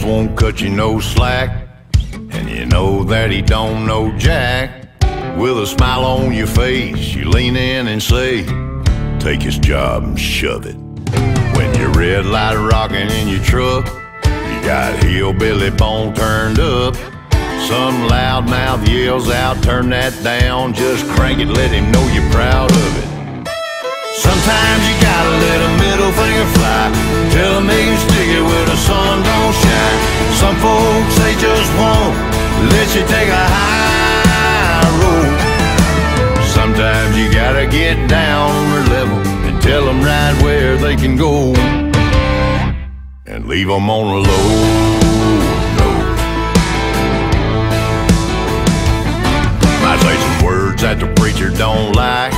boss won't cut you no slack, and you know that he don't know jack. With a smile on your face, you lean in and say, take his job and shove it. When you're red light rocking in your truck, you got hillbilly bone turned up. Some loudmouth yells out, turn that down, just crank it, let him know you're proud of it. Sometimes you gotta let a middle finger fly, tell him he can stick it where the sun don't shine. Some folks, they just won't let you take a high road. Sometimes you gotta get down or level and tell them right where they can go, and leave them on a low. That the preacher don't like.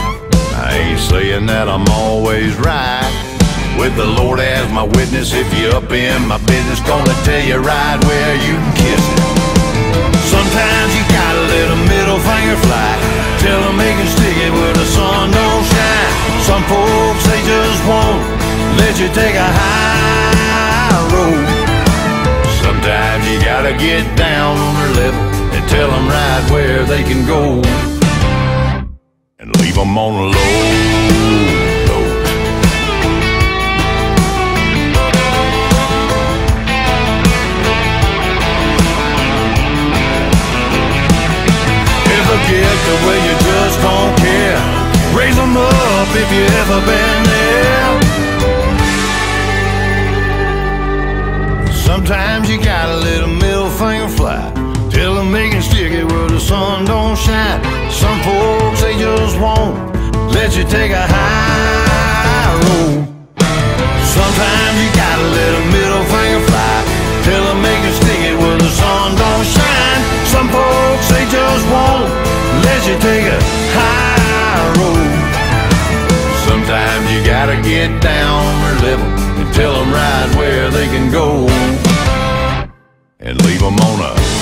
I ain't saying that I'm always right. With the Lord as my witness, if you're up in my business, gonna tell you right where you can kiss it. Sometimes you gotta let a middle finger fly, tell them they can stick it where the sun don't shine. Some folks, they just won't let you take a high road. Sometimes you gotta get down on their level and tell them right where they can go, and leave them on a low note. Ever get to where you just don't care? Raise them up if you ever been there. Sometimes you gotta let a middle finger fly, tell them they can stick it where the sun don't shine. Some folks, they just won't let you take a high road. Sometimes you gotta let a middle finger fly, tell them they can stick it where the sun don't shine. Some folks, they just won't let you take a high road. Sometimes you gotta get down or level and tell them right where they can go, and leave them on a